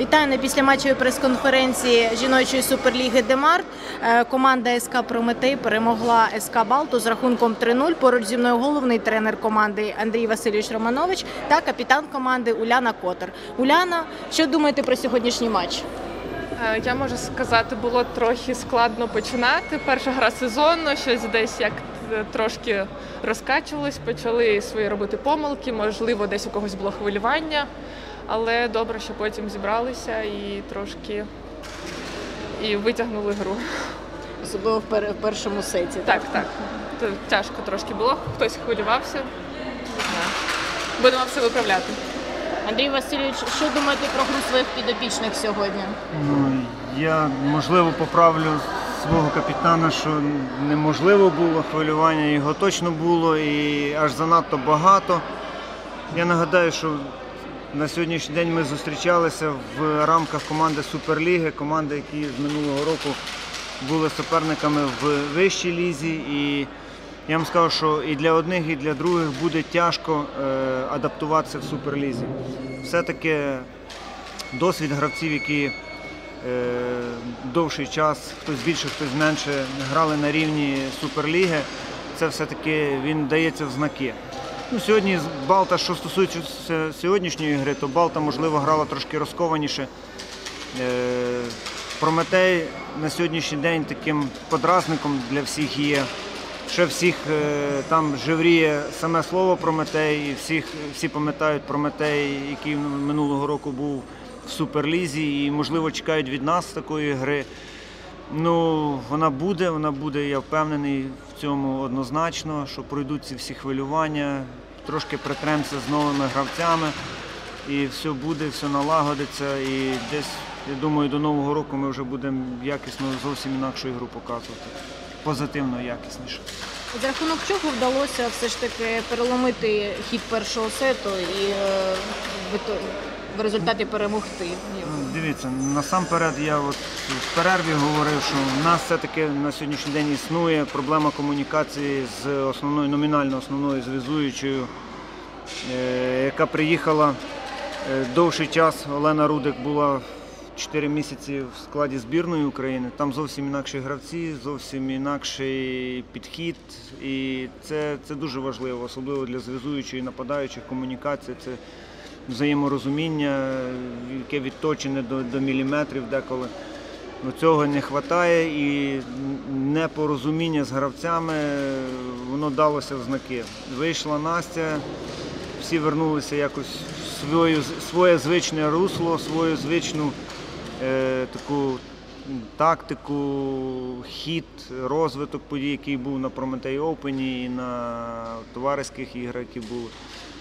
Вітаю на післяматчевій прес-конференції жіночої суперліги «Демарт». Команда СК «Прометей» перемогла СК «Балту» з рахунком 3-0. Поруч зі мною головний тренер команди Андрій Васильович Романович та капітан команди Уляна Котар. Уляна, що думаєте про сьогоднішній матч? Я можу сказати, було трохи складно починати. Перша гра сезону, щось десь як трошки розкачалось, почали свої робити помилки, можливо, десь у когось було хвилювання. Але добре, що потім зібралися і трошки витягнули гру. Особливо в першому сеті. Так. Тяжко трошки було, хтось хвилювався. Будемо все виправляти. Андрій Васильович, що думаєте про гру своїх підопічних сьогодні? Я, можливо, поправлю свого капітана, що неможливо було хвилювання, його точно було і аж занадто багато. Я нагадаю, що на сьогоднішній день ми зустрічалися в рамках команди Суперліги, команди, які з минулого року були суперниками в вищій лізі. І я вам скажу, що і для одних, і для других буде тяжко адаптуватися в Суперлізі. Все-таки досвід гравців, які довший час, хтось більше, хтось менше, грали на рівні Суперліги, це все-таки він дається в знаки. Сьогодні Балта, що стосується сьогоднішньої гри, то Балта, можливо, грала трошки розкованіше. Прометей на сьогоднішній день таким подразником для всіх є. Ще всіх там жевріє саме слово Прометей, і всі пам'ятають Прометей, який минулого року був в Суперлізі, і, можливо, чекають від нас такої гри. Ну, вона буде, я впевнений в цьому однозначно, що пройдуть ці всі хвилювання, трошки притремся з новими гравцями, і все буде, все налагодиться, і десь, я думаю, до Нового року ми вже будемо якісно зовсім інакшу ігру показувати, позитивно, якісніше. За рахунок чого вдалося все ж таки переломити хід першого сету і в результаті перемогти? Дивіться, насамперед я в перерві говорив, що в нас все-таки на сьогоднішній день існує проблема комунікації з основною, номінально основною зв'язуючою, яка приїхала довший час. Олена Рудик була 4 місяці в складі збірної України. Там зовсім інакші гравці, зовсім інакший підхід. І це дуже важливо, особливо для зв'язуючої і нападаючих комунікацій. Це взаєморозуміння, яке відточене до міліметрів деколи. Цього не вистачає, і непорозуміння з гравцями, воно далося в знаки. Вийшла Настя, всі вернулися якось в своє звичне русло, свою звичну таку тактику, хід, розвиток подій, який був на Prometeo Open і на товариських іграх, які були.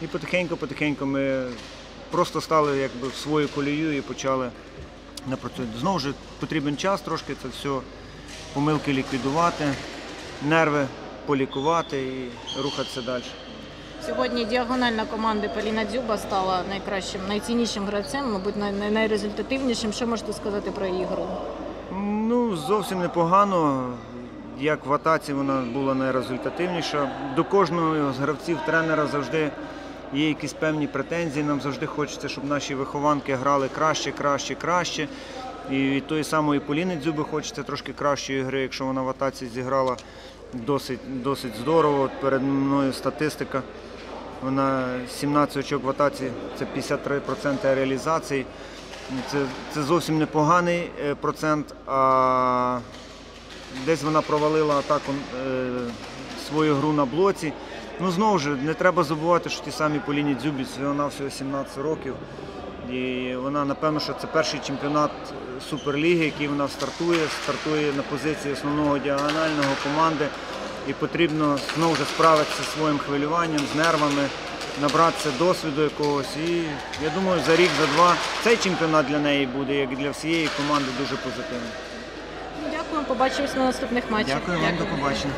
І потихеньку ми просто стали якби в свою колію і почали напрацювати. Знову ж потрібен час трошки це все, помилки ліквідувати, нерви полікувати і рухатися далі. Сьогодні діагональна команда Поліна Дзюба стала найкращим, найціннішим гравцем, мабуть, найрезультативнішим. Що можете сказати про її гру? Ну, зовсім непогано. Як в атаці вона була найрезультативніша. До кожного з гравців тренера завжди є якісь певні претензії. Нам завжди хочеться, щоб наші вихованки грали краще. І від тої самої Поліни Дзюби хочеться трошки кращої гри, якщо вона в атаці зіграла досить здорово. От перед мною статистика. Вона 17 очок в атаці, це 53% реалізації. Це зовсім непоганий процент, а десь вона провалила атаку, свою гру на блоці. Ну, знову ж, не треба забувати, що ті самі Поліні Дзюбі, вона всього 17 років. І вона, напевно, що це перший чемпіонат Суперліги, який вона стартує на позиції основного діагонального команди. І потрібно, знову ж, справитися зі своїм хвилюванням, з нервами, набратися досвіду якогось. І, я думаю, за рік, за два цей чемпіонат для неї буде, як і для всієї команди, дуже позитивний. Побачимось на наступних матчах. Дякую вам, до побачення.